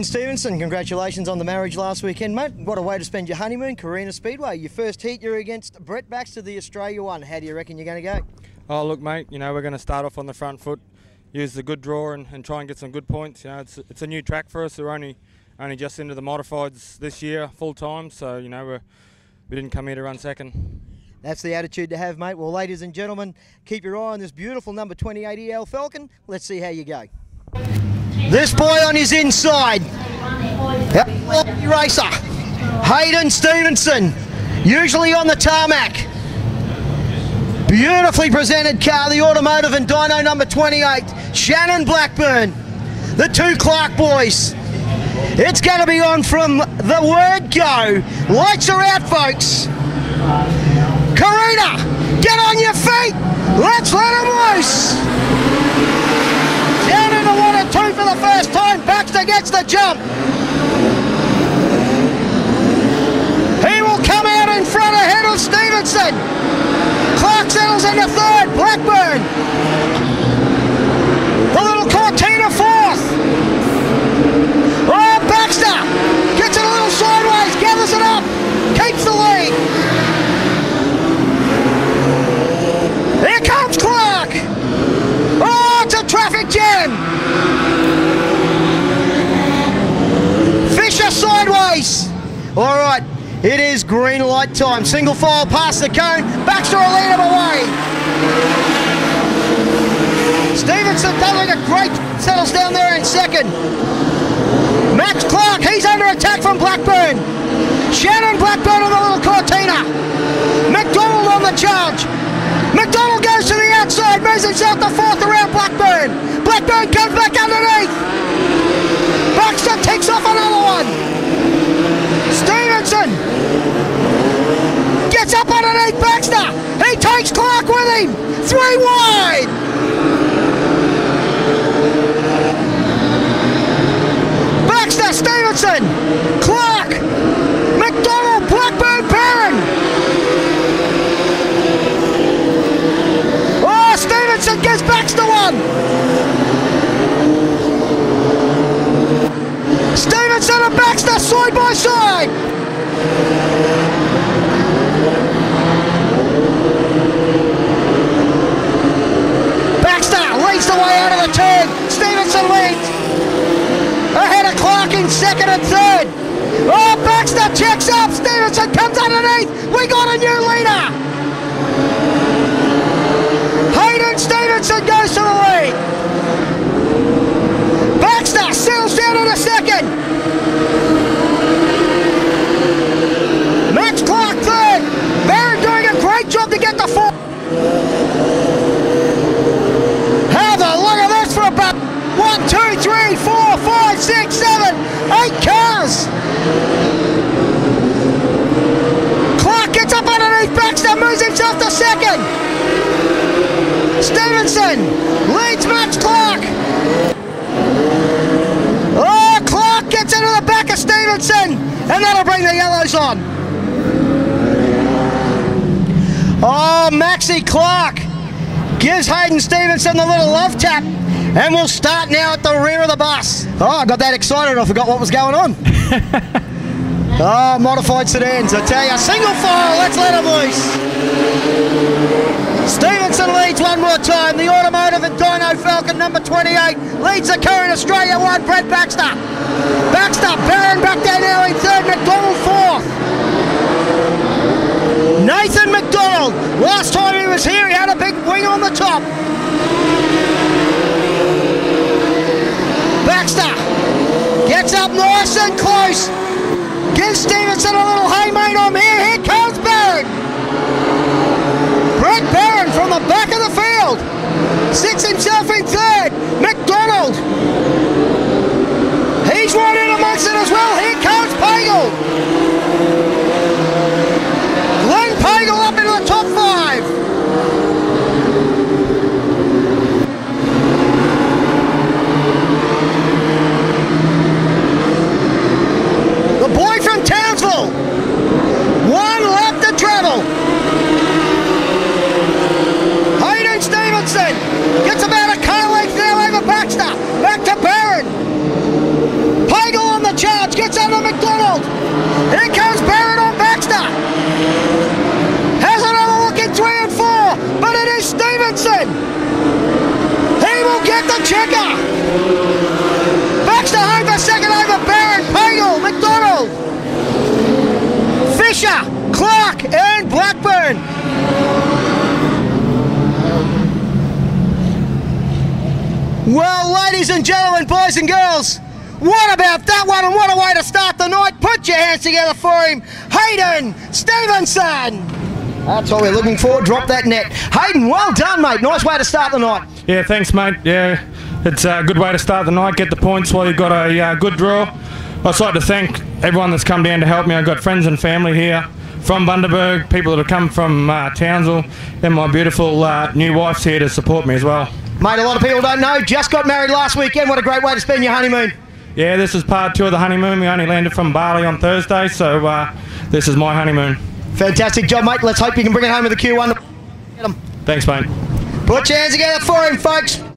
Hayden Stephensen, congratulations on the marriage last weekend, mate. What a way to spend your honeymoon, Carina Speedway. Your first heat, you're against Brett Baxter, the Australia one. How do you reckon you're going to go? Oh, look, mate, you know, we're going to start off on the front foot, use the good draw and try and get some good points. You know, it's a new track for us. We're only just into the modifieds this year full time, so, you know, we didn't come here to run second. That's the attitude to have, mate. Well, ladies and gentlemen, keep your eye on this beautiful number 28 EL Falcon. Let's see how you go. This boy on his inside, yep. Racer, Hayden Stephensen, usually on the tarmac. Beautifully presented car, the automotive and dyno number 28, Shannon Blackburn, the two Clark boys. It's going to be on from the word go. Lights are out, folks. Carina, get on your feet. Let's let him loose. Down in the 1 and 2 for the first time. Baxter gets the jump. He will come out in front ahead of Stephensen. Clark settles into third. Blackburn. The little Cortina fourth. Oh, Baxter gets it a little sideways. Gathers it up. Keeps the lead. Jam. Fisher sideways. All right, it is green light time. Single file past the cone. Baxter will lead him away. Stephensen does a great, settles down there in second. Max Clark, he's under attack from Blackburn. Shannon Blackburn on the little Cortina. McDonald on the charge. McDonald goes to the outside, moves himself to fourth around Blackburn. Blackburn comes back underneath. Baxter takes off another one. Stephensen gets up underneath Baxter. He takes Clark with him. Three wide. Baxter, Stephensen, Clark, McDonald, Blackburn, Perrin. Stephensen gives Baxter one. Stephensen and Baxter side by side. Baxter leads the way out of the turn. Stephensen leads. Ahead of Clark in second and third. Oh, Baxter checks up. Stephensen comes underneath. We got a new leader. Stephensen goes to the lead. Baxter settles down in a second. Max Clark third. Barron doing a great job to get the fourth. Have a look at this for a bat. 1, 2, 3, 4, 5, 6, 7, 8 cars. Clark gets up underneath Baxter, moves himself to second. Stephensen leads Max Clark. Oh, Clark gets into the back of Stephensen, and that'll bring the yellows on. Oh, Maxie Clark gives Hayden Stephensen the little love tap, and we'll start now at the rear of the bus. Oh, I got that excited, I forgot what was going on. Oh, modified sedans, I tell you. Single file, let's let them loose. Stephensen leads one more time. The automotive and dyno Falcon number 28 leads the current Australia 1, Brett Baxter. Baxter, Barron back there now in third, McDonald fourth. Nathan McDonald, last time he was here, he had a big wing on the top. Baxter gets up nice and close. Gives Stephensen a little hey mate, I'm here. Here comes Barron. Brett Barron from the back of the field. Sits himself in third. McDonald. He's right in amongst it as well. Here comes Pagel. Glenn Pagel up into the top 5. Mega. Baxter home for second over Barron, Pagel, McDonald, Fisher, Clark and Blackburn. Well, ladies and gentlemen, boys and girls, what about that one, and what a way to start the night. Put your hands together for him, Hayden Stephensen. That's all we're looking for. Drop that net. Hayden, well done, mate. Nice way to start the night. Yeah, thanks, mate. Yeah, it's a good way to start the night. Get the points while you've got a good draw. I'd just like to thank everyone that's come down to help me. I've got friends and family here from Bundaberg, people that have come from Townsville, and my beautiful new wife's here to support me as well. Mate, a lot of people don't know, just got married last weekend. What a great way to spend your honeymoon. Yeah, this is part two of the honeymoon. We only landed from Bali on Thursday, so this is my honeymoon. Fantastic job, mate. Let's hope you can bring it home with the Q1. Get him. Thanks, mate. Put your hands together for him, folks.